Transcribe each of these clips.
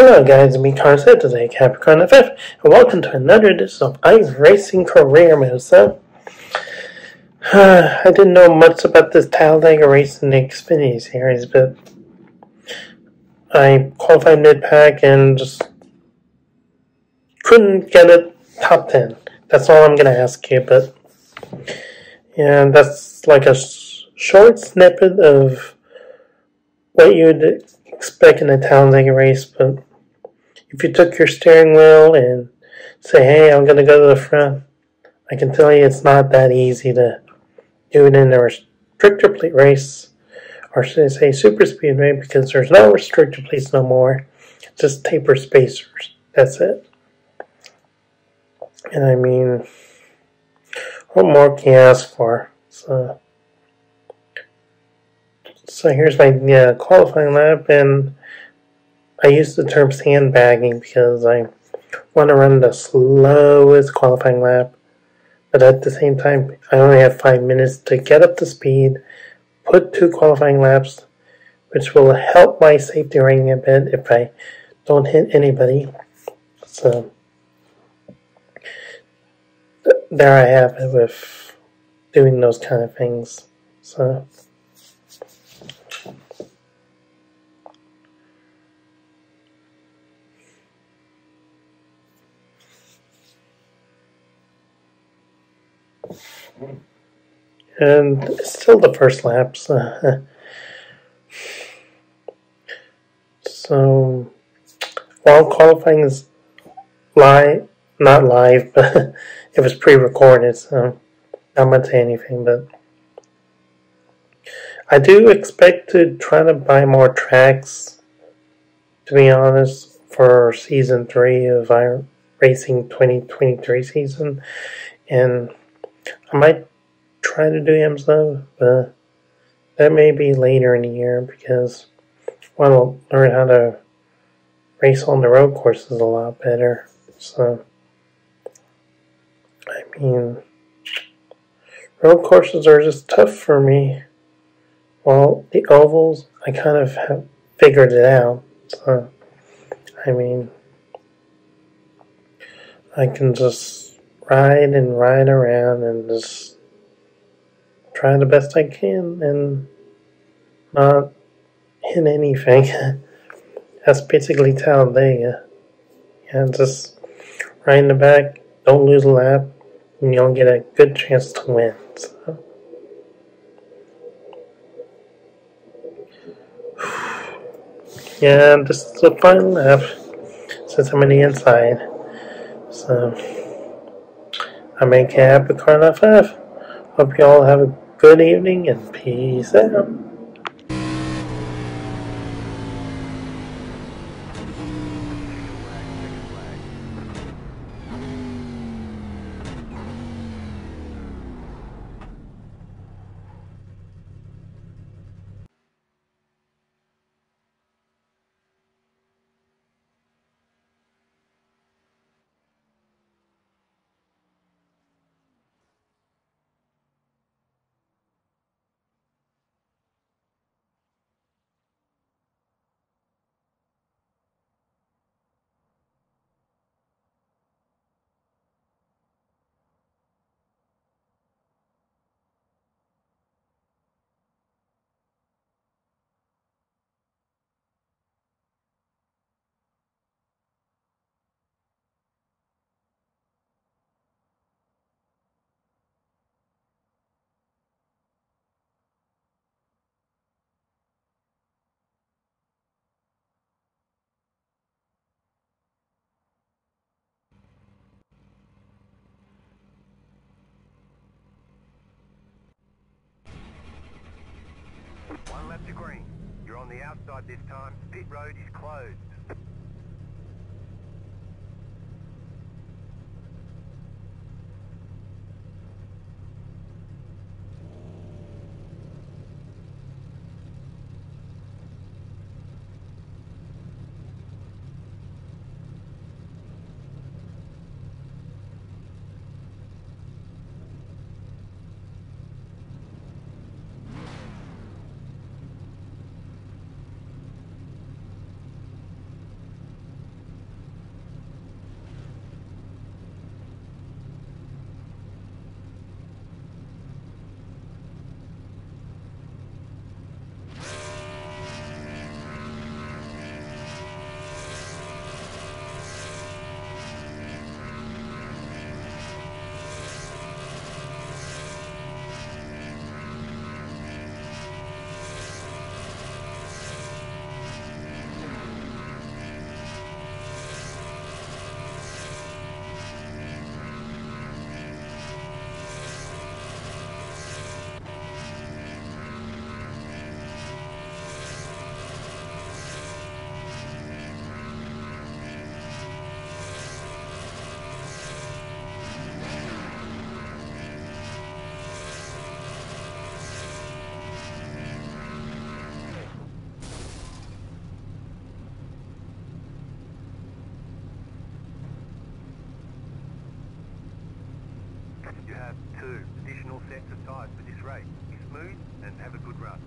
Hello guys, me Carset, today Capricorn FF, and welcome to another edition of iRacing Career Mode. So, I didn't know much about this Talladega race in the Xfinity Series, but I qualified mid-pack and just couldn't get a top 10. That's all I'm going to ask you, but yeah, that's like a short snippet of what you'd expect in a Talladega race, but if you took your steering wheel and say, hey, I'm going to go to the front, I can tell you it's not that easy to do it in a restrictor plate race, or should I say super speedway, because there's no restrictor plates no more, just taper spacers. That's it. And I mean, what more can you ask for? So here's my qualifying lap, and I use the term sandbagging because I want to run the slowest qualifying lap, but at the same time I only have 5 minutes to get up to speed, put 2 qualifying laps, which will help my safety rating a bit if I don't hit anybody. So there I have it with doing those kind of things. So and it's still the first lap, so while qualifying is not live, but it was pre-recorded, so I'm not gonna say anything. But I do expect to try to buy more tracks, to be honest, for season 3 of iRacing 2023 season, and I might try to do IMSA, but that may be later in the year because I want to learn how to race on the road courses a lot better. So, I mean, road courses are just tough for me. Well, the ovals, I kind of have figured it out. So, I mean, I can just ride and ride around and just try the best I can and not hit anything. That's basically Talladega. Yeah, just ride in the back, don't lose a lap, and you'll get a good chance to win. So, yeah, this is the final lap since I'm on the inside. So I'm a Picard FF. Hope you all have a good evening and peace out. Left to green. You're on the outside this time. Pit road is closed. two additional sets of tyres for this race. Be smooth and have a good run.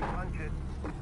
Punch it.